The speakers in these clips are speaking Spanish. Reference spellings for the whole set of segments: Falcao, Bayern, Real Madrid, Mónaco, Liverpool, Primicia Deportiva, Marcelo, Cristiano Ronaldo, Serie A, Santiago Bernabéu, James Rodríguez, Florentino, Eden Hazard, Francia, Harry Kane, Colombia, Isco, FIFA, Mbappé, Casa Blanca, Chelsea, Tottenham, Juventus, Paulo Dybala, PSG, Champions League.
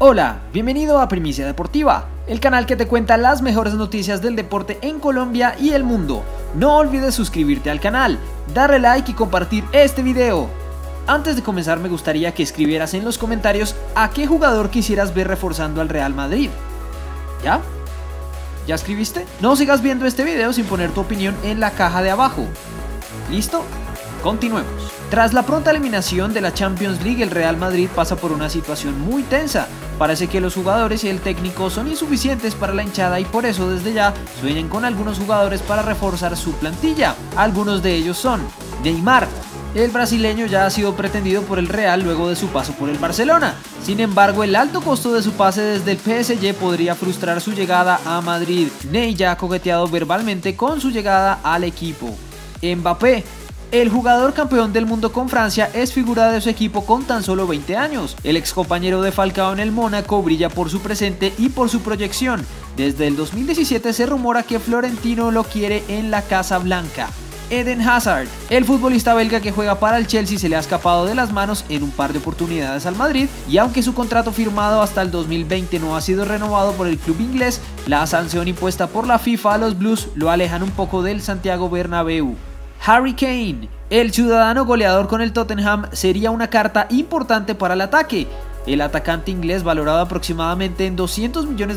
Hola, bienvenido a Primicia Deportiva, el canal que te cuenta las mejores noticias del deporte en Colombia y el mundo. No olvides suscribirte al canal, darle like y compartir este video. Antes de comenzar me gustaría que escribieras en los comentarios a qué jugador quisieras ver reforzando al Real Madrid. ¿Ya? ¿Ya escribiste? No sigas viendo este video sin poner tu opinión en la caja de abajo. ¿Listo? Continuemos. Tras la pronta eliminación de la Champions League, el Real Madrid pasa por una situación muy tensa. Parece que los jugadores y el técnico son insuficientes para la hinchada y por eso desde ya sueñan con algunos jugadores para reforzar su plantilla. Algunos de ellos son Neymar. El brasileño ya ha sido pretendido por el Real luego de su paso por el Barcelona. Sin embargo, el alto costo de su pase desde el PSG podría frustrar su llegada a Madrid. Ney ya ha coqueteado verbalmente con su llegada al equipo. Mbappé. El jugador campeón del mundo con Francia es figura de su equipo con tan solo 20 años. El excompañero de Falcao en el Mónaco brilla por su presente y por su proyección. Desde el 2017 se rumora que Florentino lo quiere en la Casa Blanca. Eden Hazard. El futbolista belga que juega para el Chelsea se le ha escapado de las manos en un par de oportunidades al Madrid y aunque su contrato firmado hasta el 2020 no ha sido renovado por el club inglés, la sanción impuesta por la FIFA a los Blues lo alejan un poco del Santiago Bernabéu. Harry Kane. El ciudadano goleador con el Tottenham sería una carta importante para el ataque. El atacante inglés, valorado aproximadamente en $200 millones,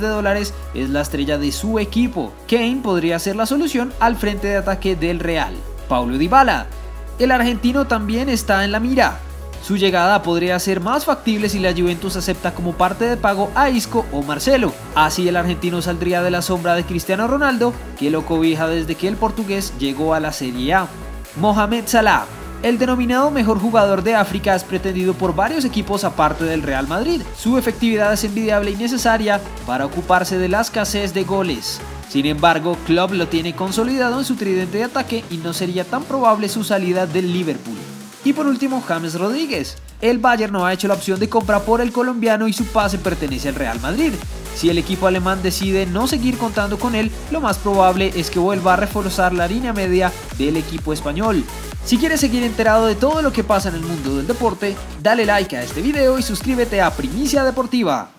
es la estrella de su equipo. Kane podría ser la solución al frente de ataque del Real. Paulo Dybala. El argentino también está en la mira. Su llegada podría ser más factible si la Juventus acepta como parte de pago a Isco o Marcelo. Así el argentino saldría de la sombra de Cristiano Ronaldo, que lo cobija desde que el portugués llegó a la Serie A. Mohamed Salah. El denominado mejor jugador de África es pretendido por varios equipos aparte del Real Madrid. Su efectividad es envidiable y necesaria para ocuparse de la escasez de goles. Sin embargo, Klopp lo tiene consolidado en su tridente de ataque y no sería tan probable su salida del Liverpool. Y por último, James Rodríguez. El Bayern no ha hecho la opción de compra por el colombiano y su pase pertenece al Real Madrid. Si el equipo alemán decide no seguir contando con él, lo más probable es que vuelva a reforzar la línea media del equipo español. Si quieres seguir enterado de todo lo que pasa en el mundo del deporte, dale like a este video y suscríbete a Primicia Deportiva.